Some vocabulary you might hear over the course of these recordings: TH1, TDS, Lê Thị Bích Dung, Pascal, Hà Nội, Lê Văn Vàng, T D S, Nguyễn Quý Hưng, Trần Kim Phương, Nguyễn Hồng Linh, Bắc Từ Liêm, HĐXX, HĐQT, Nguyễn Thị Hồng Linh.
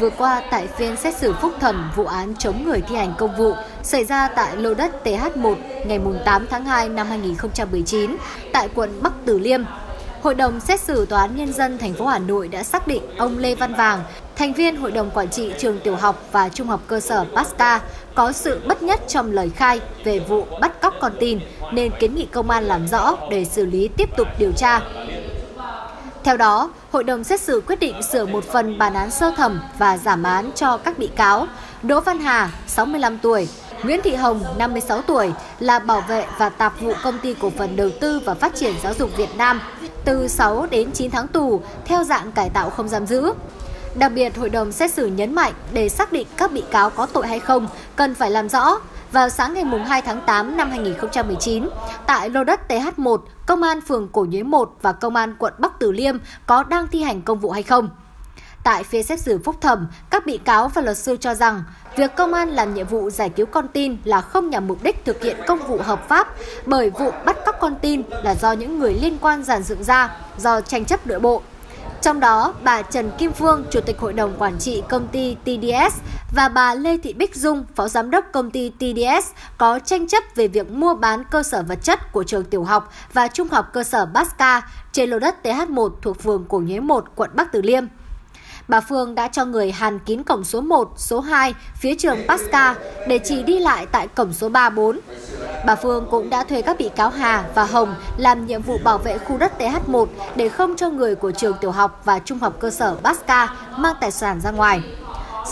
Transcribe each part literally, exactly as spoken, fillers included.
Vừa qua, tại phiên xét xử phúc thẩm vụ án chống người thi hành công vụ xảy ra tại lô đất T H một ngày tám tháng hai năm hai nghìn không trăm mười chín tại quận Bắc Từ Liêm, Hội đồng xét xử Tòa án Nhân dân thành phố Hà Nội đã xác định ông Lê Văn Vàng, thành viên Hội đồng Quản trị trường tiểu học và trung học cơ sở Pascal, có sự bất nhất trong lời khai về vụ bắt cóc con tin nên kiến nghị công an làm rõ để xử lý tiếp tục điều tra. Theo đó, Hội đồng xét xử quyết định sửa một phần bản án sơ thẩm và giảm án cho các bị cáo Đỗ Văn Hà, sáu mươi lăm tuổi, Nguyễn Thị Hồng, năm mươi sáu tuổi, là bảo vệ và tạp vụ Công ty Cổ phần Đầu tư và Phát triển Giáo dục Việt Nam, từ sáu đến chín tháng tù theo dạng cải tạo không giam giữ. Đặc biệt, Hội đồng xét xử nhấn mạnh để xác định các bị cáo có tội hay không cần phải làm rõ. Vào sáng ngày hai tháng tám năm hai nghìn không trăm mười chín, tại lô đất T H một, Công an phường Cổ Nhuế một và Công an quận Bắc Từ Liêm có đang thi hành công vụ hay không? Tại phiên xét xử phúc thẩm, các bị cáo và luật sư cho rằng việc công an làm nhiệm vụ giải cứu con tin là không nhằm mục đích thực hiện công vụ hợp pháp, bởi vụ bắt cóc con tin là do những người liên quan dàn dựng ra, do tranh chấp nội bộ. Trong đó, bà Trần Kim Phương, Chủ tịch Hội đồng Quản trị Công ty T D S và bà Lê Thị Bích Dung, Phó Giám đốc Công ty T D S có tranh chấp về việc mua bán cơ sở vật chất của trường tiểu học và trung học cơ sở Pascal trên lô đất T H một thuộc phường Cổ Nhuế một, quận Bắc Từ Liêm. Bà Phương đã cho người hàn kín cổng số một, số hai phía trường Pascal để chỉ đi lại tại cổng số ba, bốn. Bà Phương cũng đã thuê các bị cáo Hà và Hồng làm nhiệm vụ bảo vệ khu đất T H một để không cho người của trường tiểu học và trung học cơ sở Pascal mang tài sản ra ngoài.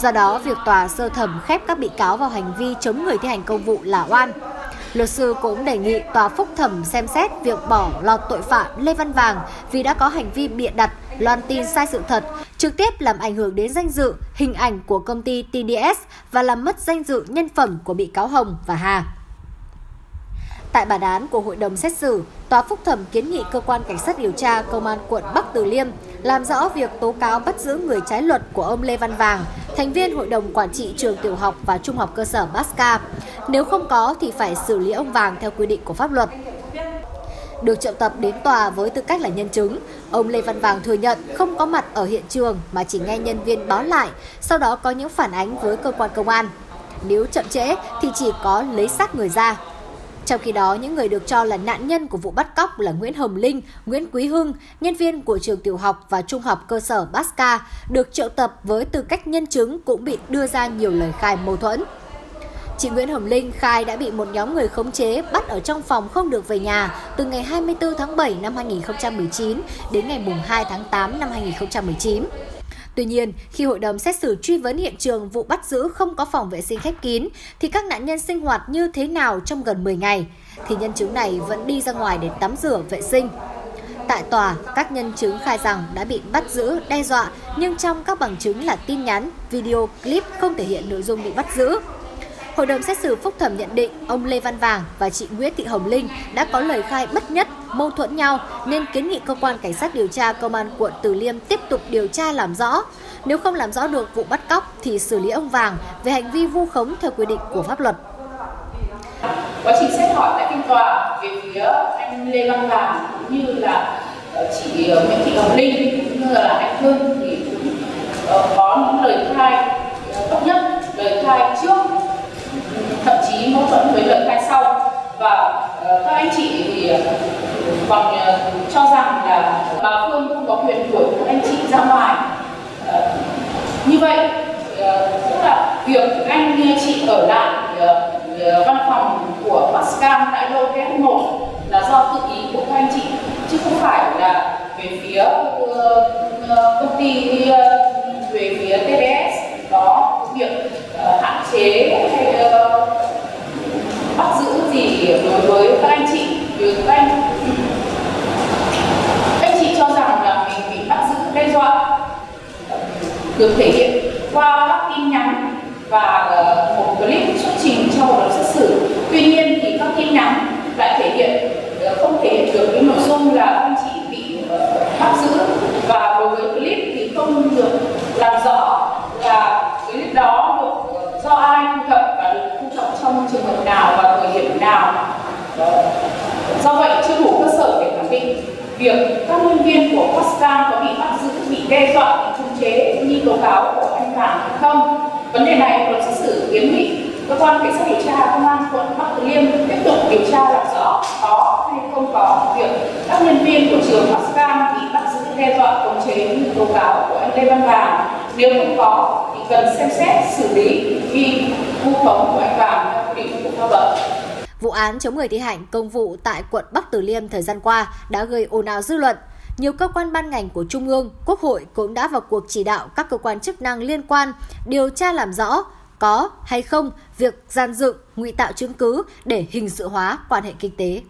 Do đó, việc tòa sơ thẩm khép các bị cáo vào hành vi chống người thi hành công vụ là oan. Luật sư cũng đề nghị tòa phúc thẩm xem xét việc bỏ lọt tội phạm Lê Văn Vàng vì đã có hành vi bịa đặt, loan tin sai sự thật, trực tiếp làm ảnh hưởng đến danh dự, hình ảnh của công ty T D S và làm mất danh dự nhân phẩm của bị cáo Hồng và Hà. Tại bản án của Hội đồng xét xử, Tòa phúc thẩm kiến nghị Cơ quan Cảnh sát điều tra Công an quận Bắc Từ Liêm làm rõ việc tố cáo bắt giữ người trái luật của ông Lê Văn Vàng, thành viên Hội đồng Quản trị trường tiểu học và trung học cơ sở Pascal. Nếu không có thì phải xử lý ông Vàng theo quy định của pháp luật. Được triệu tập đến tòa với tư cách là nhân chứng, ông Lê Văn Vàng thừa nhận không có mặt ở hiện trường mà chỉ nghe nhân viên báo lại, sau đó có những phản ánh với cơ quan công an. Nếu chậm trễ thì chỉ có lấy xác người ra. Trong khi đó, những người được cho là nạn nhân của vụ bắt cóc là Nguyễn Hồng Linh, Nguyễn Quý Hưng, nhân viên của trường tiểu học và trung học cơ sở Pascal, được triệu tập với tư cách nhân chứng cũng bị đưa ra nhiều lời khai mâu thuẫn. Chị Nguyễn Hồng Linh khai đã bị một nhóm người khống chế bắt ở trong phòng không được về nhà từ ngày hai mươi tư tháng bảy năm hai nghìn không trăm mười chín đến ngày hai tháng tám năm hai nghìn không trăm mười chín. Tuy nhiên, khi hội đồng xét xử truy vấn hiện trường vụ bắt giữ không có phòng vệ sinh khép kín thì các nạn nhân sinh hoạt như thế nào trong gần mười ngày, thì nhân chứng này vẫn đi ra ngoài để tắm rửa vệ sinh. Tại tòa, các nhân chứng khai rằng đã bị bắt giữ, đe dọa, nhưng trong các bằng chứng là tin nhắn, video, clip không thể hiện nội dung bị bắt giữ. Hội đồng xét xử phúc thẩm nhận định ông Lê Văn Vàng và chị Nguyễn Thị Hồng Linh đã có lời khai bất nhất, mâu thuẫn nhau nên kiến nghị cơ quan cảnh sát điều tra Công an quận Từ Liêm tiếp tục điều tra làm rõ. Nếu không làm rõ được vụ bắt cóc thì xử lý ông Vàng về hành vi vu khống theo quy định của pháp luật. Quá trình xét hỏi tại phiên tòa về phía anh Lê Văn Vàng cũng như là chị Nguyễn Thị Hồng Linh cũng như là anh Hưng thì cũng có những lời khai bất nhất, lời khai trước, thậm chí mâu thuẫn với lời khai sau, và uh, các anh chị thì còn uh, cho rằng là bà Phương không có quyền đuổi các anh chị ra ngoài. Uh, như vậy uh, tức là việc anh chị ở lại uh, văn phòng của Pascal tại lô T H một là do tự ý của các anh chị, chứ không phải là về phía uh, công ty uh, về phía T D S có việc uh, hạn chế hay uh, bắt giữ gì đối với các anh chị. Đối với các anh, các anh chị cho rằng là mình bị bắt giữ đe dọa được thể hiện qua các tin nhắn và một clip xuất trình trong hội đồng xét xử. Tuy nhiên thì các tin nhắn lại thể hiện không thể hiện được cái nội dung là các anh chị bị bắt giữ, và đối với clip thì không được làm rõ là clip đó được do ai thu thập và được thu thập trong trường hợp nào và thời điểm nào. Do vậy chưa đủ cơ sở để khẳng định việc các nhân viên của Pascal có bị bắt giữ, bị đe dọa, bị khống chế như tố cáo của anh. Vàng hay không. Vấn đề này Hội đồng xét xử kiến nghị cơ quan cảnh sát điều tra công an quận Bắc Từ Liêm tiếp tục điều tra làm rõ có hay không có việc các nhân viên của trường Pascal bị bắt giữ đe dọa khống chế như tố cáo của anh Lê Văn Vàng. Nếu không có thì cần xem xét xử lý vì vu khống của anh Vàng theo quy định của pháp luật. Vụ án chống người thi hành công vụ tại quận Bắc Từ Liêm thời gian qua đã gây ồn ào dư luận. Nhiều cơ quan ban ngành của Trung ương, Quốc hội cũng đã vào cuộc chỉ đạo các cơ quan chức năng liên quan điều tra làm rõ có hay không việc gian dựng, ngụy tạo chứng cứ để hình sự hóa quan hệ kinh tế.